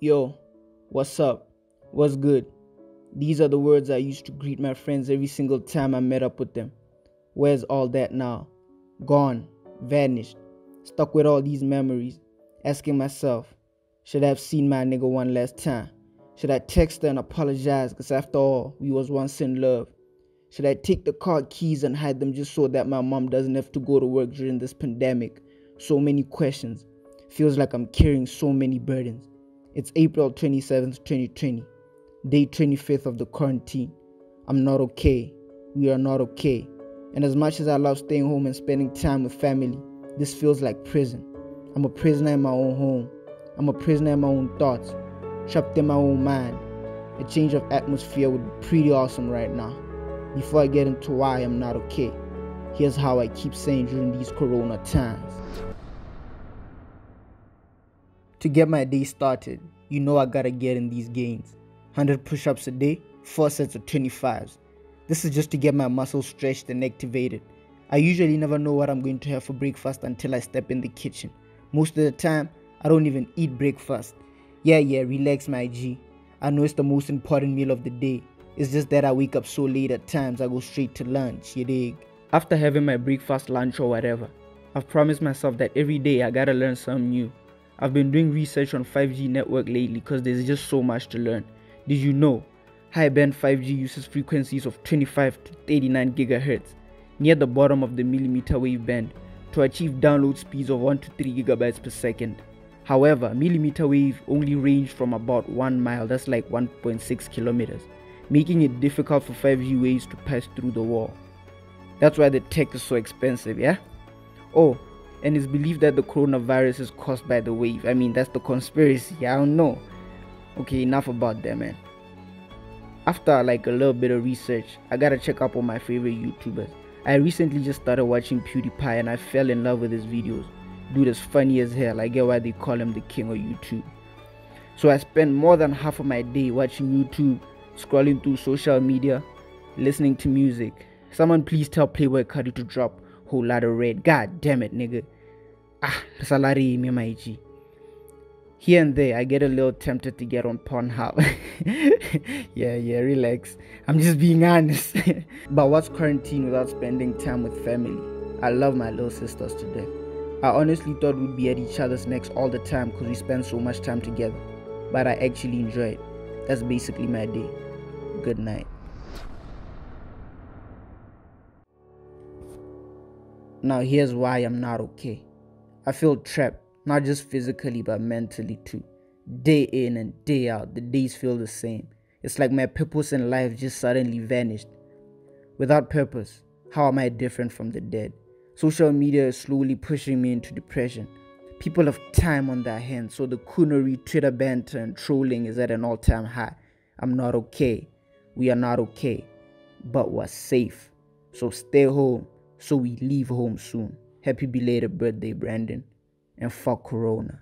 yo, what's up, what's good. These are the words I used to greet my friends every single time I met up with them. Where's all that now? Gone, vanished, stuck with all these memories, asking myself, should I have seen my nigga one last time? Should I text her and apologize because after all, we was once in love? Should I take the car keys and hide them just so that my mom doesn't have to go to work during this pandemic? So many questions. Feels like I'm carrying so many burdens. It's April 27th, 2020. Day 25th of the quarantine. I'm not okay. We are not okay. And as much as I love staying home and spending time with family, this feels like prison. I'm a prisoner in my own home. I'm a prisoner in my own thoughts. Trapped in my own mind. A change of atmosphere would be pretty awesome right now. Before I get into why I'm not okay, here's how I keep saying during these corona times. To get my day started, you know I gotta get in these gains. 100 push-ups a day, 4 sets of 25s. This is just to get my muscles stretched and activated. I usually never know what I'm going to have for breakfast until I step in the kitchen. Most of the time, I don't even eat breakfast. Yeah, relax my G. I know it's the most important meal of the day. It's just that I wake up so late at times I go straight to lunch, you dig? After having my breakfast, lunch or whatever, I've promised myself that every day I gotta learn something new. I've been doing research on 5G network lately because there's just so much to learn. Did you know? High band 5G uses frequencies of 25 to 39 GHz, near the bottom of the millimeter wave band, to achieve download speeds of 1 to 3 GB per second. However, millimeter wave only range from about 1 mile, that's like 1.6 kilometers. Making it difficult for 5G waves to pass through the wall. That's why the tech is so expensive, yeah? Oh, and it's believed that the coronavirus is caused by the wave. I mean, that's the conspiracy, I don't know. Okay, enough about that, man. After like a little bit of research, I gotta check up on my favorite YouTubers. I recently just started watching PewDiePie and I fell in love with his videos. Dude is funny as hell, I get why they call him the king of YouTube. So I spend more than half of my day watching YouTube, scrolling through social media, listening to music. Someone please tell Playboy Cuddy to drop whole lot of red. God damn it, nigga. Salary me my G. Here and there, I get a little tempted to get on Pornhub. yeah, relax. I'm just being honest. But what's quarantine without spending time with family? I love my little sisters to death. I honestly thought we'd be at each other's necks all the time because we spend so much time together. But I actually enjoy it. That's basically my day. Good night. Now here's why I'm not okay. I feel trapped, not just physically but mentally too. Day in and day out, the days feel the same. It's like my purpose in life just suddenly vanished. Without purpose, how am I different from the dead? Social media is slowly pushing me into depression. People have time on their hands, so the coonery, Twitter banter and trolling is at an all-time high. I'm not okay. We are not okay. But we're safe. So stay home. So we leave home soon. Happy belated birthday, Brandon. And fuck Corona.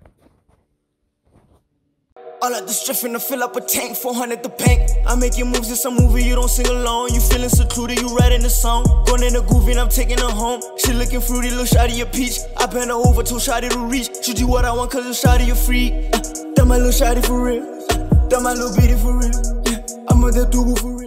All of the striffing to fill up a tank, 400 the bank. I'm making moves, it's a movie, you don't sing alone. You feeling secluded, you writing a song. Going in the groove and I'm taking her home. She looking fruity, little shawty a peach. I bend her over, told shawty to reach. She do what I want cause the shawty a freak. That my little shawty for real. That my little beauty for real. Yeah, I'm a that dude for real.